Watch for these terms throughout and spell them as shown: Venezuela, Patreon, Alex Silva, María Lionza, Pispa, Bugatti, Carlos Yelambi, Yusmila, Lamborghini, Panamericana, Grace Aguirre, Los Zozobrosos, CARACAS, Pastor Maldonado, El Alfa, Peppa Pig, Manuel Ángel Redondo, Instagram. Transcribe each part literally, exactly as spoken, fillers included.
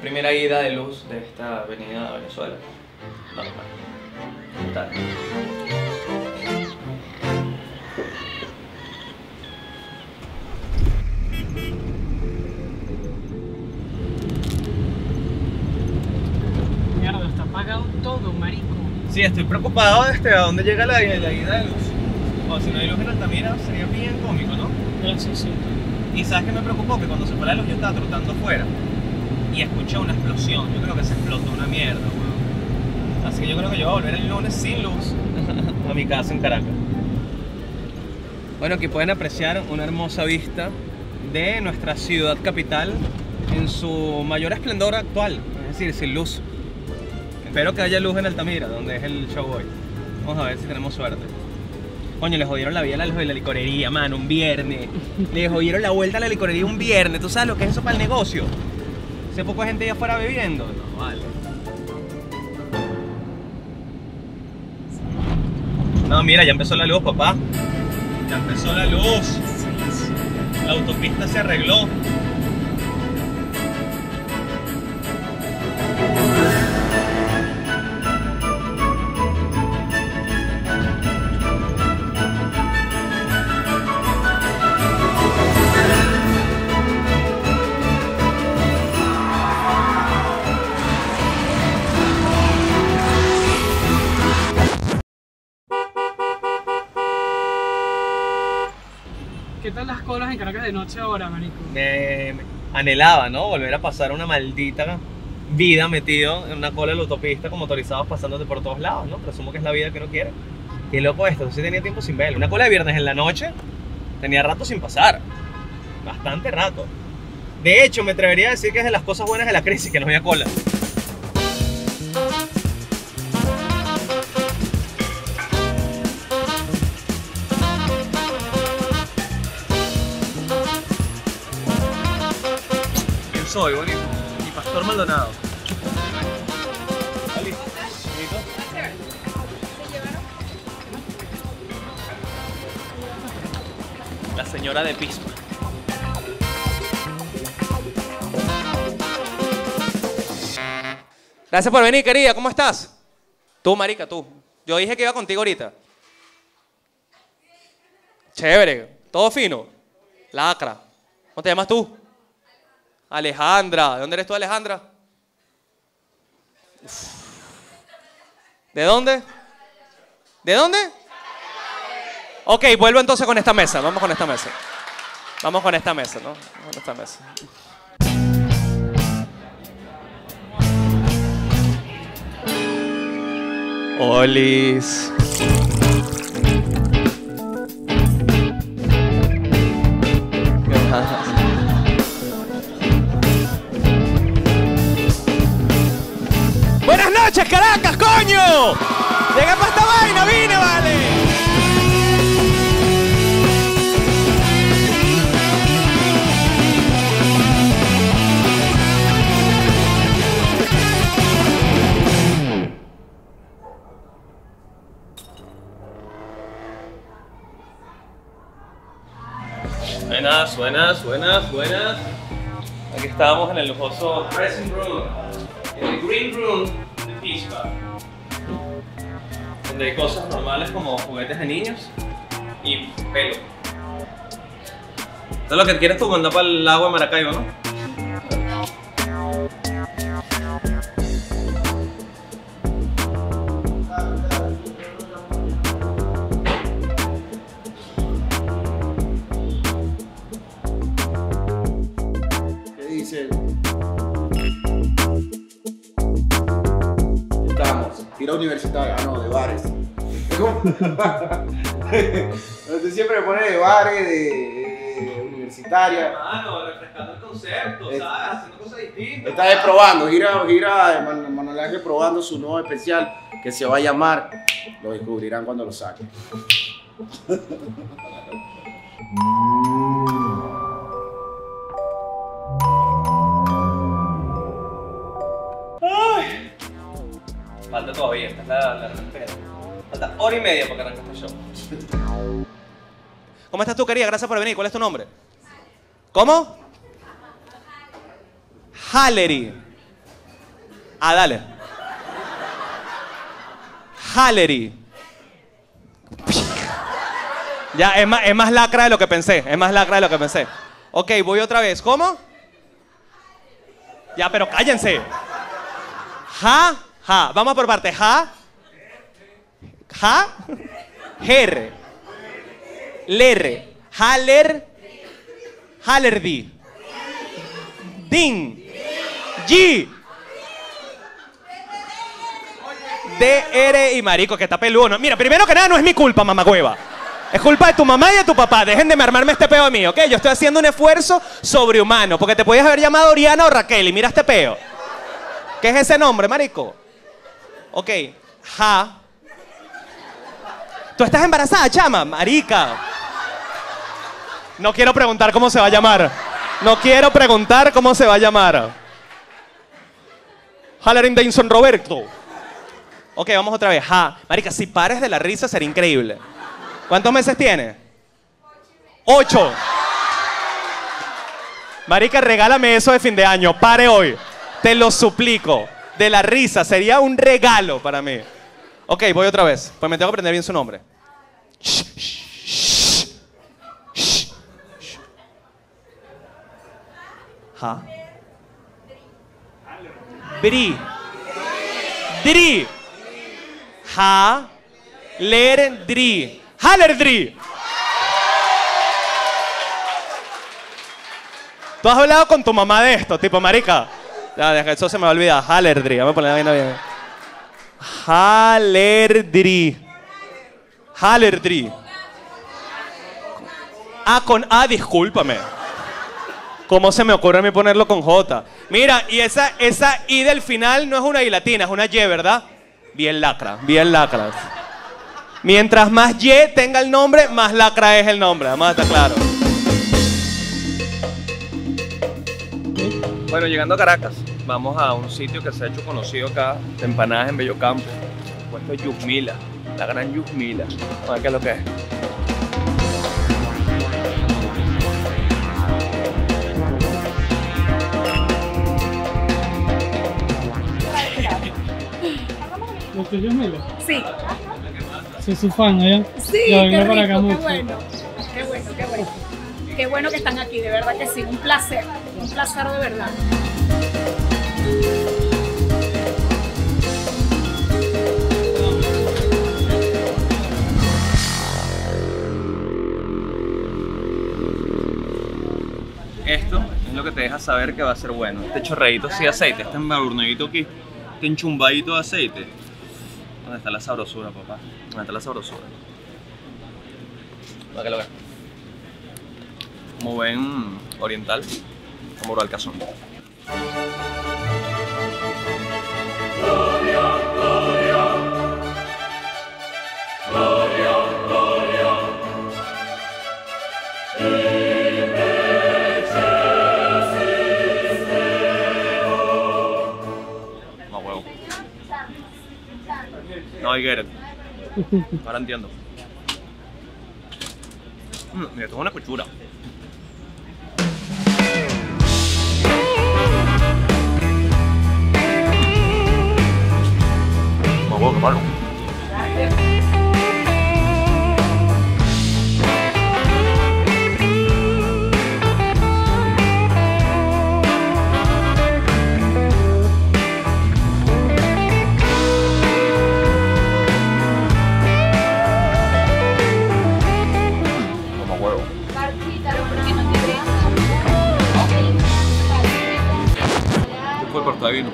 primera ida de luz de esta avenida de Venezuela. No, no. Tal. Mierda, está apagado todo, marico. Sí, estoy preocupado desde a dónde llega la, la ida de luz. O si no hay luz en Altamira sería bien cómico, ¿no? Sí, sí. Y sabes que me preocupó que cuando se fue la luz yo estaba trotando afuera y escuché una explosión. Yo creo que se explotó una mierda, weón. Así que yo creo que yo voy a volver el lunes sin luz a mi casa en Caracas. Bueno, aquí pueden apreciar una hermosa vista de nuestra ciudad capital en su mayor esplendor actual, es decir, sin luz. Espero que haya luz en Altamira, donde es el show hoy. Vamos a ver si tenemos suerte. Coño, le jodieron la vida a los de la licorería, mano, un viernes. Le jodieron la vuelta a la licorería un viernes. ¿Tú sabes lo que es eso para el negocio? ¿Hace poco gente allá afuera bebiendo? No, vale. No, mira, ya empezó la luz, papá. Ya empezó la luz. La autopista se arregló. ¿Qué tal las colas en Caracas de noche ahora, marico? Me, me anhelaba, ¿no? Volver a pasar una maldita vida metido en una cola de la autopista con motorizados pasándote por todos lados, ¿no? Presumo que es la vida que uno quiere. Qué loco esto, yo sí tenía tiempo sin verlo. Una cola de viernes en la noche tenía rato sin pasar. Bastante rato. De hecho, me atrevería a decir que es de las cosas buenas de la crisis, que no había cola. Soy bonito. Y Pastor Maldonado. ¿Listo? La señora de Pisma. Gracias por venir, querida. ¿Cómo estás? Tú, marica, tú. Yo dije que iba contigo ahorita. Chévere. Todo fino. Lacra. ¿Cómo te llamas tú? Alejandra, ¿de dónde eres tú, Alejandra? ¿De dónde? ¿De dónde? Ok, vuelvo entonces con esta mesa, vamos con esta mesa. Vamos con esta mesa, ¿no? Con esta mesa. Olis. Caracas, coño. Llegué para esta vaina, vine, vale. Buenas, buenas, buenas, buenas. Aquí estábamos en el lujoso dressing room, en el green room. Pispa, donde hay cosas normales como juguetes de niños y pelo. Esto es lo que quieres tú, mandar para el agua de Maracaibo, ¿no? ¿Qué dice? Tira universitaria, ah, no, de bares. Entonces siempre me pone de bares, de, de, de universitaria. Mano, refrescando el concepto, es, ¿sabes? Haciendo cosas distintas. Estás probando, gira, gira Manuel Ángel probando su nuevo especial que se va a llamar. Lo descubrirán cuando lo saquen. Falta todavía, esta es la, la recuperación. Falta hora y media porque arranca este show. ¿Cómo estás tú, querida? Gracias por venir. ¿Cuál es tu nombre? ¿Cómo? Hallery. Ah, dale. Hallery. Ya, es más, es más lacra de lo que pensé. Es más lacra de lo que pensé. Ok, voy otra vez. ¿Cómo? Ya, pero cállense. Ja, ja. Vamos por parte. Ja. Ja. Her. Ler. Haller. Hallerdy. Din. G. D R y marico, que está peludo. Mira, primero que nada, no es mi culpa, mamagüeva. Es culpa de tu mamá y de tu papá. Dejen de armarme este peo a mí, ¿ok? Yo estoy haciendo un esfuerzo sobrehumano, porque te podías haber llamado Oriana o Raquel y mira este peo. ¿Qué es ese nombre, marico? Ok. Ja. ¿Tú estás embarazada, chama? Marica. No quiero preguntar cómo se va a llamar. No quiero preguntar cómo se va a llamar. Hallerin Dainson Roberto. Ok, vamos otra vez. Ja. Marica, si pares de la risa sería increíble. ¿Cuántos meses tiene? Ocho. Marica, regálame eso de fin de año. Pare hoy. Te lo suplico. De la risa. Sería un regalo para mí. Ok, voy otra vez. Pues me tengo que aprender bien su nombre. Ja. Bri. Dri. Ja. Ler. Dri. Hallerdry. ¿Tú has hablado con tu mamá de esto? Tipo, marica. Ya, eso se me va a olvidar. Hallerdry. Vamos a poner la vaina bien. Hallerdry. Hallerdry. Ah, con A, discúlpame. ¿Cómo se me ocurre a mí ponerlo con J? Mira, y esa, esa I del final no es una I latina, es una Y, ¿verdad? Bien lacra, bien lacra. Mientras más Y tenga el nombre, más lacra es el nombre. Vamos a estar claros. Bueno, llegando a Caracas, vamos a un sitio que se ha hecho conocido acá, de empanadas en Bellocampo. Por supuesto, Yusmila, la gran Yusmila. Vamos a ver qué es lo que es. ¿Lo que es Yusmila? Sí. Soy su fan, ¿eh? Sí, ya vengo para acá mucho. Qué bueno, qué bueno, qué bueno. Qué bueno que están aquí, de verdad que sí. Un placer, un placer de verdad. Esto es lo que te deja saber que va a ser bueno. Este chorreíto así de aceite, este embadurnadito aquí, este enchumbadito de aceite. ¿Dónde está la sabrosura, papá? ¿Dónde está la sabrosura? Para que lo vean. Como ven, oriental, como lo alcazón. Gloria, gloria. Gloria, gloria. No, huevo. No, I get it. Ahora entiendo. Mm, mira, esto es una cochura. Me voy a acabar. Vino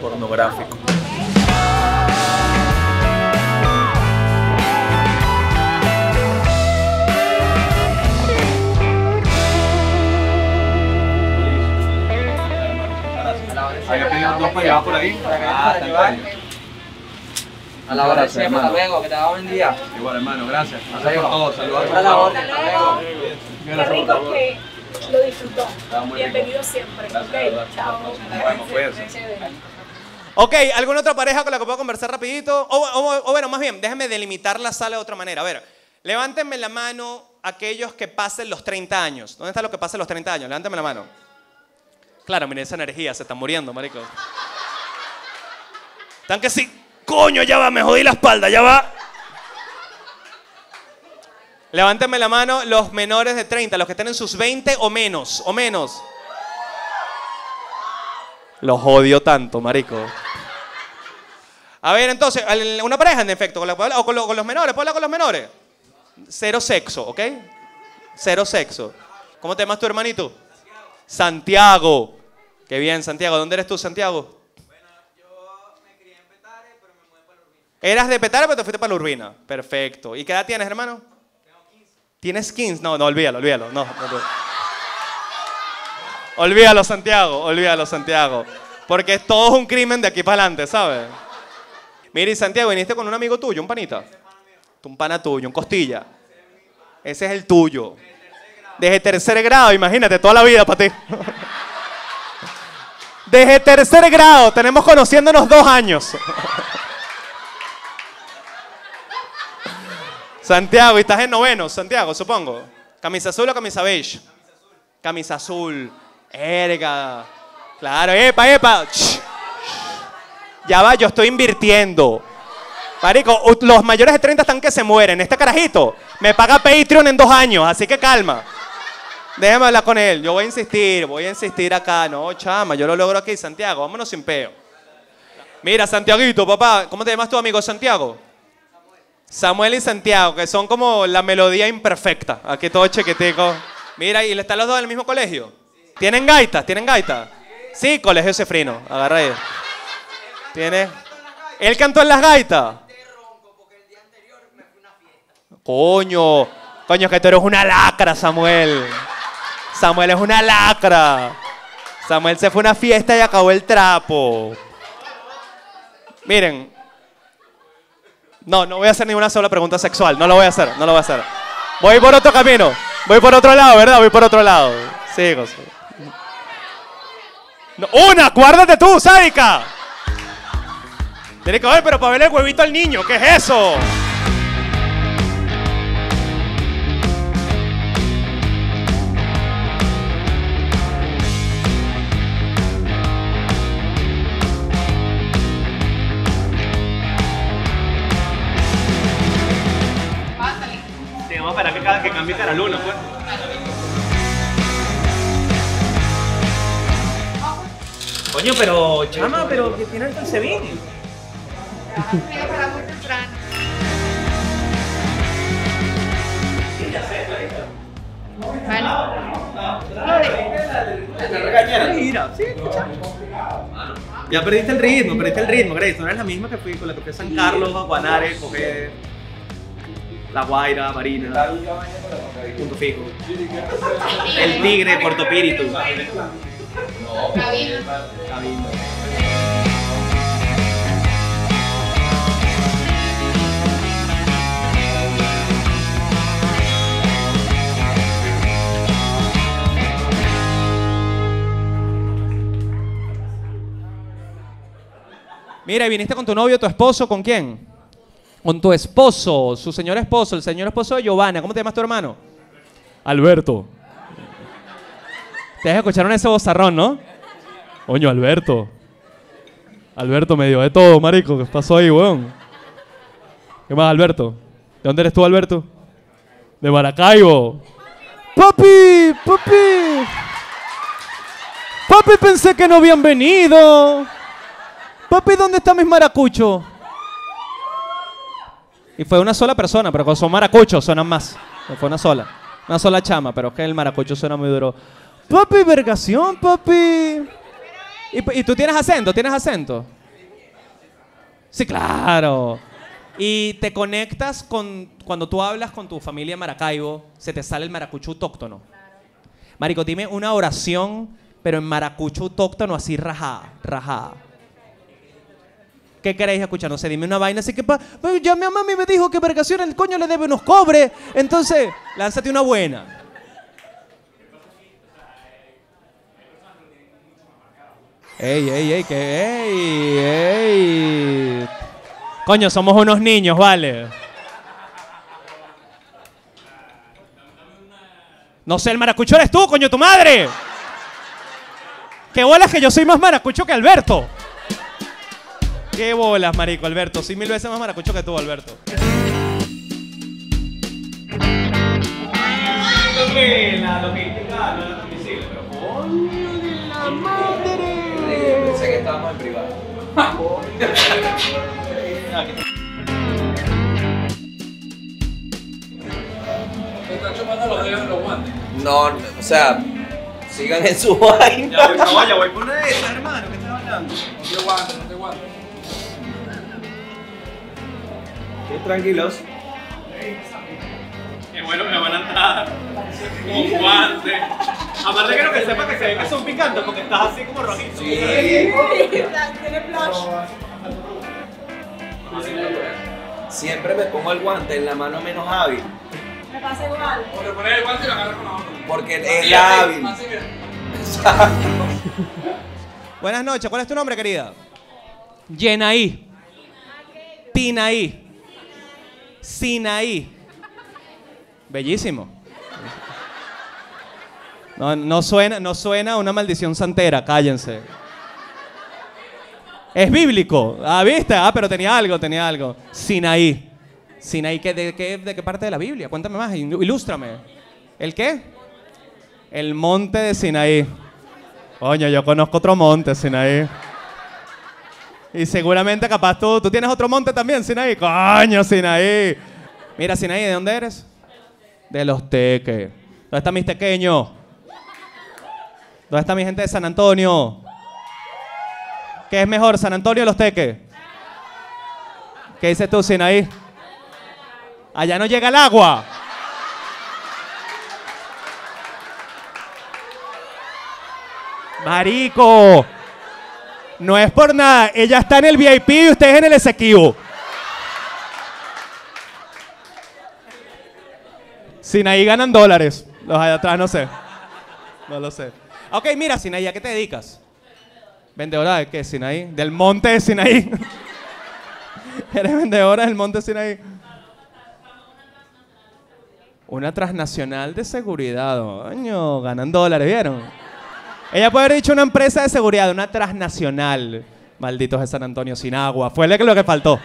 pornográfico. Había pedido dos para llevar por ahí. Ah, está bien. A la hora de siempre, hasta luego, que te haga buen día. Igual, hermano, gracias. Gracias por todo, saludos. Hasta luego. Qué rico que lo disfrutó. Bienvenido siempre. Okay, chao. Ok, ¿alguna otra pareja con la que puedo conversar rapidito? O, o, o bueno, más bien, déjenme delimitar la sala de otra manera. A ver, levántenme la mano aquellos que pasen los treinta años. ¿Dónde están los que pasen los treinta años? Levántenme la mano. Claro, miren esa energía, se están muriendo, maricos. Están que sí. Coño, ya va, me jodí la espalda, ya va. Levántame la mano los menores de treinta, los que están en sus veinte o menos, o menos. Los odio tanto, marico. A ver, entonces, una pareja en efecto, con la, o con, lo, con los menores, ¿puedo hablar con los menores? Cero sexo, ¿ok? Cero sexo. ¿Cómo te llamas tu hermanito? Santiago. Santiago. Qué bien, Santiago. ¿Dónde eres tú, Santiago? Bueno, yo me crié en Petare, pero me mudé para la Urbina. Eras de Petare, pero te fuiste para la Urbina. Perfecto. ¿Y qué edad tienes, hermano? Tengo quince. ¿Tienes quince? No, no, olvídalo, olvídalo. No, no, no. Olvídalo, Santiago. Olvídalo, Santiago. Porque es todo un crimen de aquí para adelante, ¿sabes? Mira, y Santiago, viniste con un amigo tuyo, un panita. Un pana tuyo, un costilla. Ese es el tuyo. Desde tercer grado, imagínate, toda la vida para ti. Desde tercer grado, tenemos conociéndonos dos años. Santiago, y estás en noveno, Santiago, supongo. ¿Camisa azul o camisa beige? Camisa azul. Erga. Claro, epa, epa. Shh. Ya va, yo estoy invirtiendo. Marico, los mayores de treinta están que se mueren. Este carajito me paga Patreon en dos años, así que calma. Déjame hablar con él. Yo voy a insistir, voy a insistir acá. No, chama, yo lo logro aquí, Santiago. Vámonos sin peo. Mira, Santiaguito, papá. ¿Cómo te llamas tu amigo Santiago? Samuel. Samuel y Santiago, que son como la melodía imperfecta. Aquí todo chiquitico. Mira, ¿y están los dos en el mismo colegio? Sí. ¿Tienen gaitas? ¿Tienen gaitas? Sí, sí, colegio Cefrino. Agarra ahí. ¿Tiene? ¿Él cantó en las gaitas? Coño, coño, que tú eres una lacra, Samuel. Samuel es una lacra. Samuel se fue a una fiesta y acabó el trapo. Miren. No, no voy a hacer ni una sola pregunta sexual. No lo voy a hacer, no lo voy a hacer. Voy por otro camino. Voy por otro lado, ¿verdad? Voy por otro lado. Sí, gozo. No, una, guárdate tú, sádica. Tienes que ver, pero para verle el huevito al niño, ¿qué es eso? Que cambie cara luna, pues. Coño, pero chama, pero que tiene el calcetín. Ya perdiste el ritmo, perdiste el ritmo, Grace. No eres la misma que fui con la que fui a San Carlos, a Guanare, coger. La Guaira, Marina, Punto Fijo, El Tigre, Puerto Píritu. Cabino. Mira, ¿viniste con tu novio, tu esposo, con quién? Con tu esposo, su señor esposo, el señor esposo de Giovanna. ¿Cómo te llamas tu hermano? Alberto. Te escucharon ese bozarrón, ¿no? Coño, Alberto. Alberto me dio de todo, marico. ¿Qué pasó ahí, weón? ¿Qué más, Alberto? ¿De dónde eres tú, Alberto? De Maracaibo. ¡Papi! ¡Papi! ¡Papi, pensé que no habían venido! ¡Papi, ¿dónde están mis maracuchos? Y fue una sola persona, pero cuando son maracuchos suenan más. Fue una sola. Una sola chama, pero es que el maracucho suena muy duro. Papi, vergación, papi. ¿Y, y tú tienes acento? ¿Tienes acento? Sí, claro. Y te conectas con... Cuando tú hablas con tu familia en Maracaibo, se te sale el maracucho autóctono. Marico, dime una oración, pero en maracucho autóctono así rajada, rajada. ¿Qué queréis escuchar? No sé, dime una vaina. Así que pa, ya mi mamá me dijo que vergación el coño le debe unos cobres. Entonces, lánzate una buena. Ey, ey, ey, que ey, ey. Coño, somos unos niños, vale. No sé, el maracucho eres tú, coño, tu madre. Qué bolas que yo soy más maracucho que Alberto. Qué bolas, marico, Alberto. Soy mil veces más maracucho que tú, Alberto. La logística no era transmisible, pero coño de la madre. Pensé que estábamos en privado. ¿Te están chupando los dedos en los guantes? No, o sea, sigan en su vaina. Ya voy, no, ya voy por una de esas, hermano, ¿qué estás hablando? No te guantes, no te guantes. Estén tranquilos. Es bueno que me van a entrar con guantes. Aparte quiero que sepa que se ven que son picantes porque estás así como rojito. Sí, tiene flash. Siempre me pongo el guante en la mano menos hábil. Me pasa igual. O le pones el guante y lo agarras con la otra. Porque es la hábil. Exacto. Buenas noches, ¿cuál es tu nombre, querida? Yenaí. Pinaí. Sinaí. Bellísimo. No, no suena, no suena una maldición santera, cállense. Es bíblico. Ah, ¿viste? Ah, pero tenía algo, tenía algo. Sinaí. Sinaí, ¿de, de, de, ¿de qué parte de la Biblia? Cuéntame más, ilústrame. ¿El qué? El monte de Sinaí. Coño, yo conozco otro monte, Sinaí. Y seguramente capaz tú, tú tienes otro monte también, Sinaí. Coño, Sinaí. Mira, Sinaí, ¿de dónde eres? De los teques. ¿Dónde están mis tequeños? ¿Dónde está mi gente de San Antonio? ¿Qué es mejor, San Antonio o los teques? ¿Qué dices tú, Sinaí? Allá no llega el agua. Marico. No es por nada. Ella está en el V I P y usted es en el Esequibo. Sinaí ganan dólares. Los allá atrás no sé. No lo sé. Ok, mira, Sinaí, ¿a qué te dedicas? ¿Vendedora de qué, Sinaí? Del monte de Sinaí. ¿Eres vendedora del monte de Sinaí? Una transnacional de seguridad. Oño, ganan dólares, ¿vieron? Ella puede haber dicho una empresa de seguridad, una transnacional. Malditos de San Antonio sin agua. Fue lo que faltó.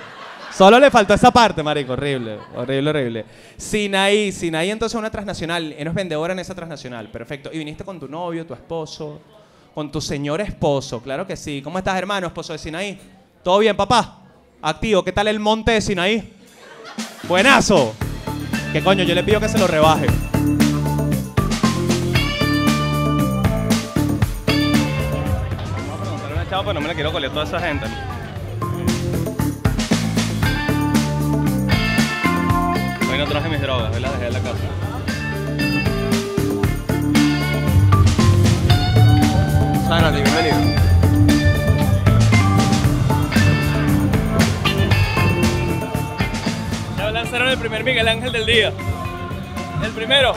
Solo le faltó esa parte, marico. Horrible, horrible, horrible. Sinaí, Sinaí entonces una transnacional. Eres vendedora en esa transnacional. Perfecto. Y viniste con tu novio, tu esposo, con tu señor esposo. Claro que sí. ¿Cómo estás, hermano, esposo de Sinaí? ¿Todo bien, papá? Activo. ¿Qué tal el monte de Sinaí? Buenazo. Que coño, yo le pido que se lo rebaje. Vamos a preguntarle a una chava, pero no me la quiero coler toda esa gente. Hoy no traje mis drogas, hoy las dejé en la casa. Sánate, bienvenido. Ya lanzaron el primer Miguel Ángel del día. El primero.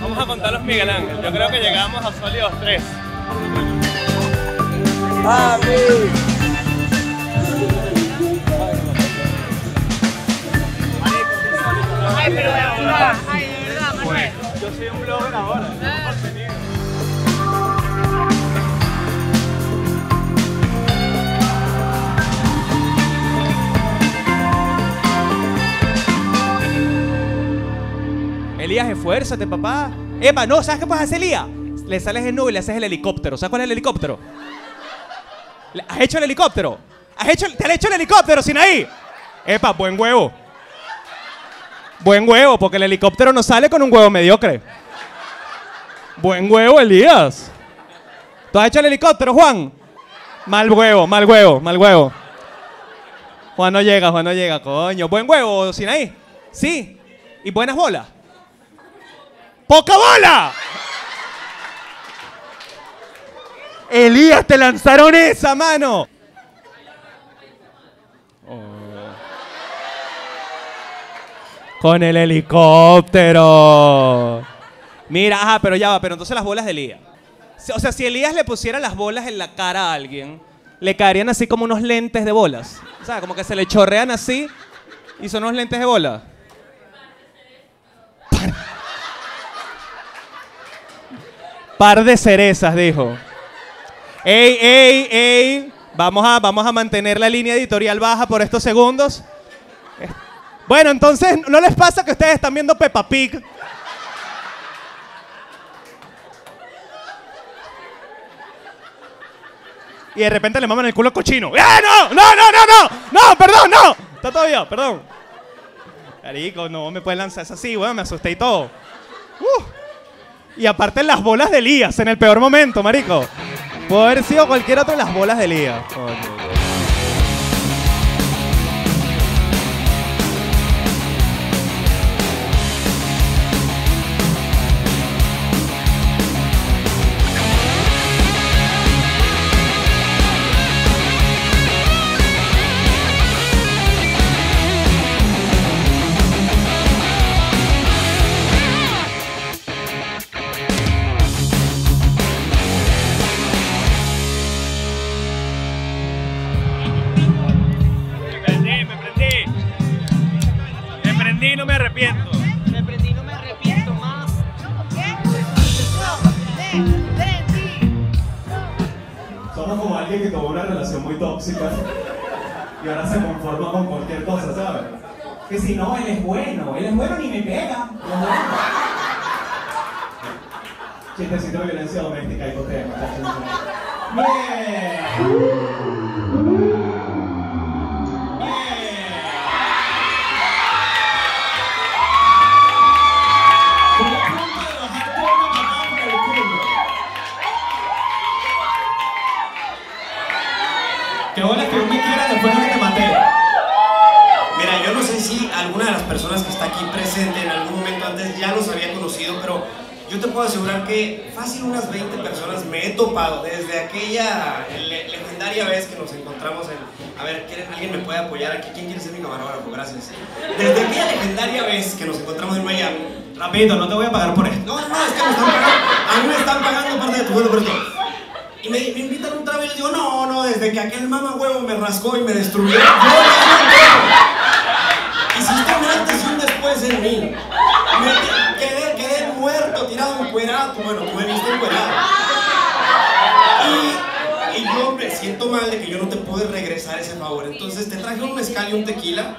Vamos a contar los Miguel Ángel. Yo creo que llegamos a sólidos tres. ¡Papi! Ay, pero de verdad, ay, de verdad, Manuel. Yo soy un blogger ahora, ah. Contenido. Elías, esfuérzate, papá. Epa, no, ¿sabes qué puedes hacer, Elías? Le sales en nube y le haces el helicóptero. ¿Sabes cuál es el helicóptero? ¿Has hecho el helicóptero? ¿Has hecho, ¿Te han hecho el helicóptero, Sinaí? Epa, buen huevo. Buen huevo, porque el helicóptero no sale con un huevo mediocre. Buen huevo, Elías. ¿Tú has hecho el helicóptero, Juan? Mal huevo, mal huevo, mal huevo. Juan no llega, Juan no llega, coño. Buen huevo, Sinaí. Sí. ¿Y buenas bolas? ¡Poca bola! Elías, te lanzaron esa, mano. Con el helicóptero. Mira, ajá, pero ya va, pero entonces las bolas de Elías. O sea, si Elías le pusiera las bolas en la cara a alguien, le caerían así como unos lentes de bolas. O sea, como que se le chorrean así y son unos lentes de bola. Par, Par de cerezas, dijo. Ey, ey, ey. Vamos a, vamos a mantener la línea editorial baja por estos segundos. Bueno, entonces, ¿no les pasa que ustedes están viendo Peppa Pig? Y de repente le maman el culo cochino. ¡Ah, ¡Eh, no! ¡No, no, no, no! ¡No, perdón, no! Está todo bien, perdón. Carico, no me puedes lanzar eso así, weón, me asusté y todo. Uh. Y aparte las bolas de Elías en el peor momento, marico. Pudo haber sido cualquier otro de las bolas de Elías. Oh, y ahora se conforma con cualquier cosa, ¿sabes? Que si no, él es bueno, él es bueno ni me pega. Chistecito de violencia doméstica y cotea. ¡Bien! Que bolas que no me quieras después de que te maté. Mira, yo no sé si alguna de las personas que está aquí presente en algún momento antes ya los había conocido, pero yo te puedo asegurar que fácil unas veinte personas me he topado desde aquella le legendaria vez que nos encontramos en... A ver, ¿alguien me puede apoyar aquí? ¿Quién quiere ser mi camarógrafo? Gracias. Desde aquella legendaria vez que nos encontramos en Miami. Rapidito, no te voy a pagar por esto. No, no, es que me están pagando. A mí me están pagando parte de tu vuelo por esto. Y me, me invitan un trago y yo digo, no, no, desde que aquel mamahuevo me rascó y me destruyó. Yo no hiciste un antes y un después en mí. Me quedé, quedé muerto, tirado encuerado. Bueno, tú me viste encuerado. Y, y yo me siento mal de que yo no te pude regresar ese favor. Entonces te traje un mezcal y un tequila.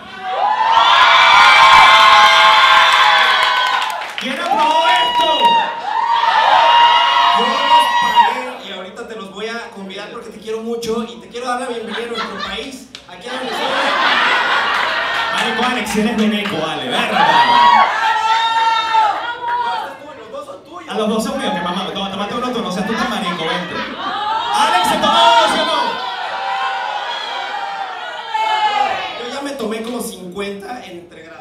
¿Quién aprobó esto? Porque te quiero mucho y te quiero dar la bienvenida a nuestro país. Aquí a la Venezuela. Marico, Alex, eres meneco, vale, verga. Los dos son tuyos. A los dos son míos, que mamá. Tómate uno tú, no seas tú tan marico, vente. Alex, se tomó uno, ¿no? Yo ya me tomé como cincuenta entre grados.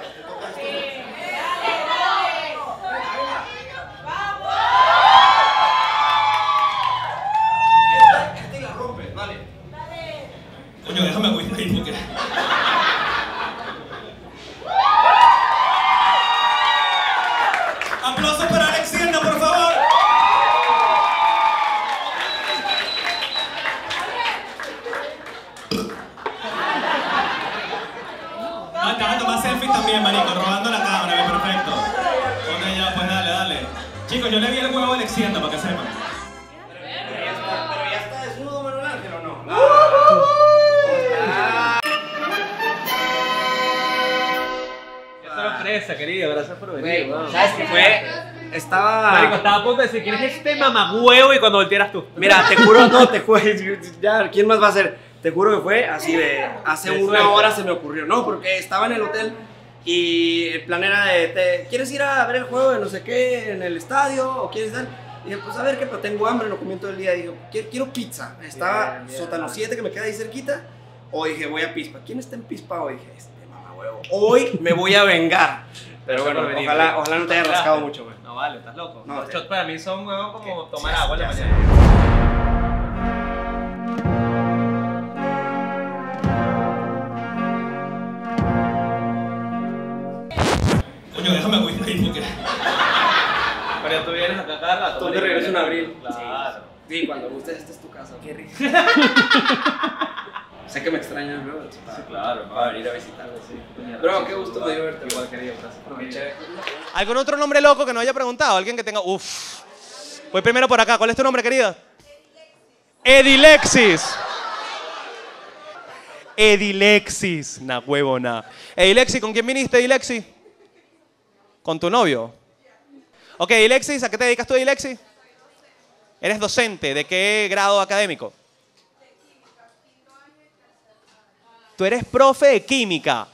Coño, déjame agüita ahí porque... ¡Aplausos para Alex Silva, por favor! Ah, te vas a tomar selfie también, marico, robando la cámara, bien perfecto. Ok, ya, pues dale, dale. Chicos, yo le vi el huevo a Alex Silva para que sepan. Querido, gracias por venir. Wey, ¿sabes qué fue? Estaba... Marico, estaba a punto de decir, ¿quién es este mamagüevo? Y cuando voltearas tú. Mira, te juro, no, te juro, ya, ¿quién más va a ser? Te juro que fue así de... Hace de una suerte. Hora se me ocurrió, no, porque estaba en el hotel y el plan era de... Te, ¿Quieres ir a ver el juego de no sé qué en el estadio? ¿O quieres dar? Y dije, pues a ver, que pero tengo hambre, no comí todo el día. Y digo, quiero, quiero pizza. Estaba bien, bien, sótano siete, que me queda ahí cerquita. O dije, voy a Pispa. ¿Quién está en Pispa hoy? Dije, este mamagüevo. Hoy me voy a vengar. Pero bueno, bueno venir, ojalá, ojalá no te haya rascado mucho, güey. No vale, estás loco. No, los shots para mí son, weón, como tomar sí, agua en la mañana. Coño, déjame agüita ahí porque... Pero tú vienes a cagar la toma. Tú te regresas en abril. Claro. Sí, sí, cuando gustes, esta es tu casa. Qué rico. Sé que me extrañas, bro. Sí, claro, para venir a visitarme, sí. Bro, qué gusto me dio verte. Igual quería, gracias. ¿Algún otro nombre loco que no haya preguntado? Alguien que tenga... Uf. Voy primero por acá. ¿Cuál es tu nombre, querida? Edilexis. Edilexis. Una huevona. Edilexis, ¿con quién viniste, Edilexis? ¿Con tu novio? Ok, Edilexis, ¿a qué te dedicas tú, Edilexis? ¿Eres docente? ¿De qué grado académico? Tú eres profe de química.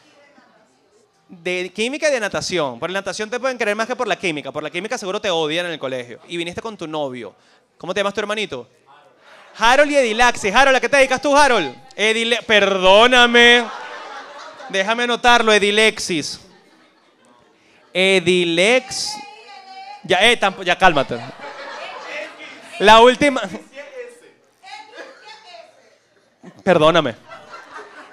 De química y de natación. Por la natación te pueden querer más que por la química. Por la química seguro te odian en el colegio. Y viniste con tu novio. ¿Cómo te llamas tu hermanito? Harold y Edilaxis. Harold, ¿a qué te dedicas tú, Harold? Edile... Perdóname. Déjame anotarlo, Edilexis. Edilex... Ya, eh, tampoco, ya cálmate. La última... Perdóname.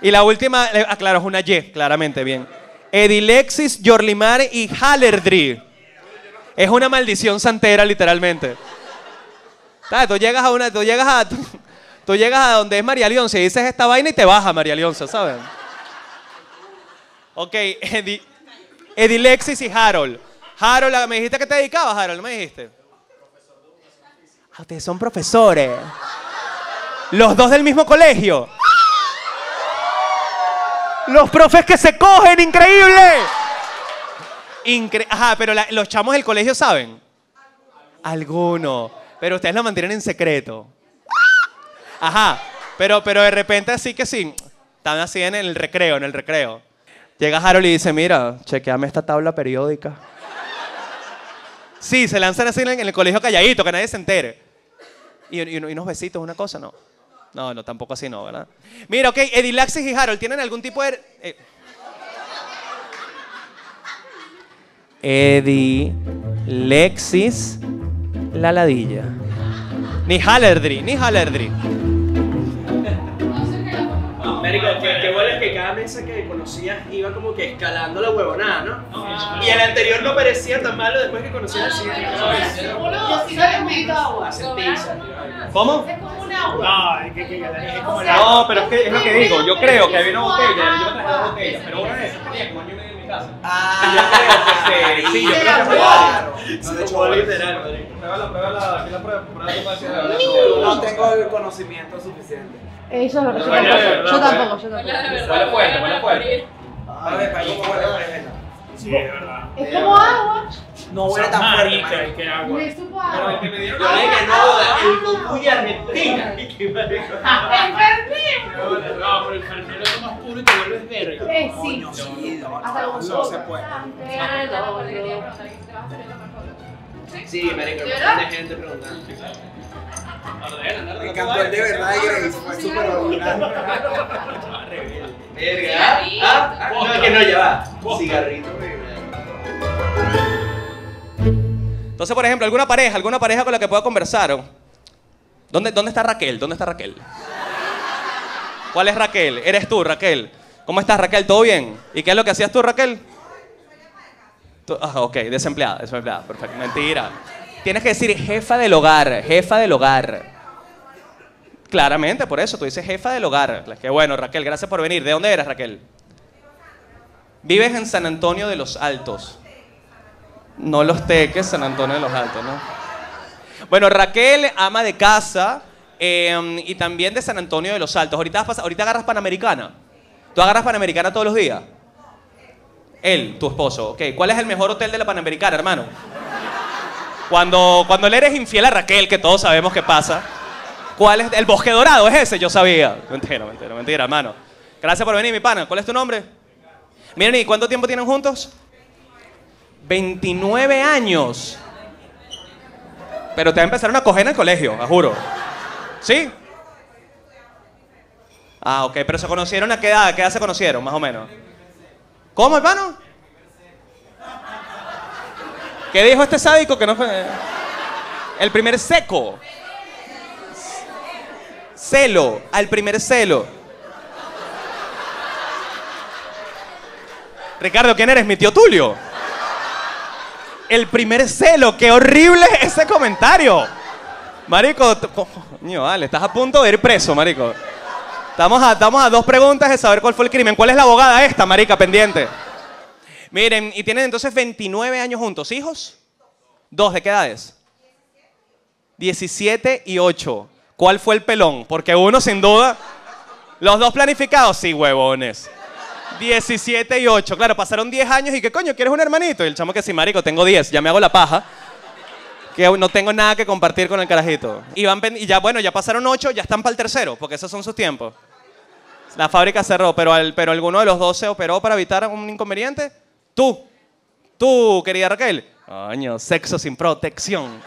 Y la última... Ah, claro, es una Y, claramente, bien. Edilexis, Yorlimar y Hallerdry. Es una maldición santera, literalmente. Tú llegas a una, tú llegas a, tú, tú llegas a donde es María Lionza y dices esta vaina y te baja María Lionza, ¿sabes? Ok, Edi, Edilexis y Harold. Harold, ¿me dijiste que te dedicabas, Harold? ¿Me dijiste? Ah, ustedes son profesores. Los dos del mismo colegio. Los profes que se cogen, increíble. Incre Ajá, pero la, los chamos del colegio saben. Algunos. Pero ustedes lo mantienen en secreto. Ajá, pero, pero de repente así que sí. Están así en el recreo, en el recreo. Llega Harold y dice, mira, chequeame esta tabla periódica. Sí, se lanzan así en el, en el colegio calladito, que nadie se entere. Y, y, y unos besitos, una cosa, no. No, no, tampoco así no, ¿verdad? Mira, ok, Edilaxis y Harold, ¿tienen algún tipo de...? Eh... Edilexis, la ladilla. Ni Hallerdry, ni Hallerdry. Américo, qué bueno es que cada mesa que conocías iba como que escalando la huevonada, ¿no? Ah. Y el anterior no parecía tan malo después que conocías así. ¿Cómo? No, es que, que, que, es como la... no, pero es que es lo que digo, yo creo que había una botella, yo me traje dos botellas, pero una de esas tenía como año y medio en mi casa. Ah, yo creo que se... sí, yo creo que fue literal. Pruébala, pruébala, aquí la prueba, no tengo el conocimiento suficiente. Eso es lo que yo tampoco, yo tampoco, yo tampoco. Buena fuerte, buena fuerte. A ver, para yo como huele berenjena. Sí, de verdad. Es como agua. No huele tan fuerte, marica, que agua. Me supo agua. Pero el que me dieron la ley que no, el cocuy argentina. ¡Qué marica! ¡Enfermito! No, pero el fermento es más puro y te vuelves verga. Eh, sí. No se puede. Sí, marica, hay gente preguntando. Me encantó el de verdad y fue súper ordinario. Verga. Ah, no, que no lleva. Cigarrito, entonces, por ejemplo, alguna pareja, alguna pareja con la que pueda conversar. ¿Dónde, dónde está Raquel? ¿Dónde está Raquel? ¿Cuál es Raquel? Eres tú, Raquel. ¿Cómo estás, Raquel? ¿Todo bien? ¿Y qué es lo que hacías tú, Raquel? ¿Tú? Ah, ok, desempleada, desempleada, perfecto. Mentira. Tienes que decir jefa del hogar, jefa del hogar. Claramente, por eso, tú dices jefa del hogar. Qué bueno, Raquel, gracias por venir. ¿De dónde eres, Raquel? Vives en San Antonio de los Altos. No Los Teques, San Antonio de los Altos, ¿no? Bueno, Raquel, ama de casa eh, y también de San Antonio de los Altos. Ahorita, ahorita agarras Panamericana. ¿Tú agarras Panamericana todos los días? Él, tu esposo, ok. ¿Cuál es el mejor hotel de la Panamericana, hermano? Cuando, cuando le eres infiel a Raquel, que todos sabemos qué pasa. ¿Cuál es? El Bosque Dorado es ese, yo sabía. Mentira, mentira, mentira, hermano. Gracias por venir, mi pana. ¿Cuál es tu nombre? Miren, ¿y cuánto tiempo tienen juntos? veintinueve años. Pero te empezaron a coger en el colegio, a juro. ¿Sí? Ah, ok, pero se conocieron a qué edad, ¿a qué edad se conocieron, más o menos? ¿Cómo, hermano? ¿Qué dijo este sádico que no fue? El primer seco. Celo, al primer celo. Ricardo, ¿quién eres? Mi tío Tulio. El primer celo, qué horrible ese comentario. Marico, coño, vale, estás a punto de ir preso, marico. Estamos a, estamos a dos preguntas de saber cuál fue el crimen. ¿Cuál es la abogada esta, marica, pendiente? Miren, y tienen entonces veintinueve años juntos. ¿Hijos? Dos, ¿de qué edades? diecisiete y ocho. ¿Cuál fue el pelón? Porque uno, sin duda, Los dos planificados, sí, huevones. diecisiete y ocho. Claro, pasaron diez años y que coño, ¿quieres un hermanito? Y el chamo que sí, marico, tengo diez, ya me hago la paja. Que no tengo nada que compartir con el carajito. Y, van, y ya, bueno, ya pasaron ocho, ya están para el tercero, porque esos son sus tiempos. La fábrica cerró, pero, al, pero alguno de los dos se operó para evitar un inconveniente. Tú, tú, querida Raquel. Coño, sexo sin protección.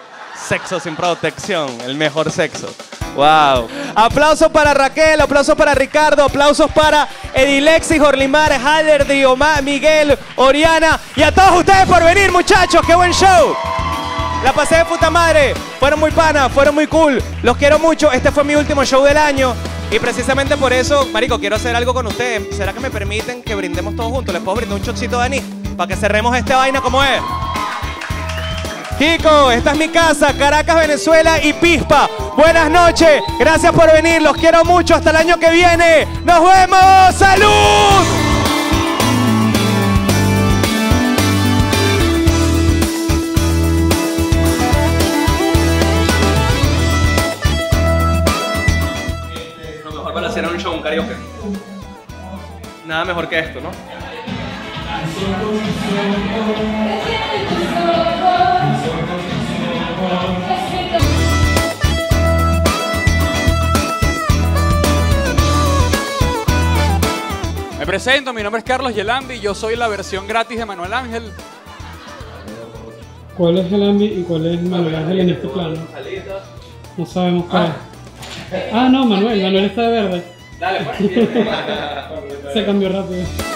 Sexo sin protección, el mejor sexo. Wow. Aplausos para Raquel, aplausos para Ricardo, aplausos para Edilexis, Orlimar, Haller, Dioma, Miguel, Oriana y a todos ustedes por venir, muchachos. ¡Qué buen show! La pasé de puta madre. Fueron muy panas, fueron muy cool. Los quiero mucho. Este fue mi último show del año. Y precisamente por eso, marico, quiero hacer algo con ustedes. ¿Será que me permiten que brindemos todos juntos? ¿Les puedo brindar un shotcito de anís? Para que cerremos esta vaina como es. Chicos, esta es mi casa, Caracas, Venezuela y Pispa. Buenas noches, gracias por venir, los quiero mucho, hasta el año que viene. ¡Nos vemos! ¡Salud! Hacer un show, un karaoke. Nada mejor que esto, ¿no? Me presento, mi nombre es Carlos Yelambi, yo soy la versión gratis de Manuel Ángel. ¿Cuál es Yelambi y cuál es Manuel Ángel en este plano? No sabemos cuál es. Ah, no, Manuel, Manuel está de verde. Dale, pues. Se cambió rápido.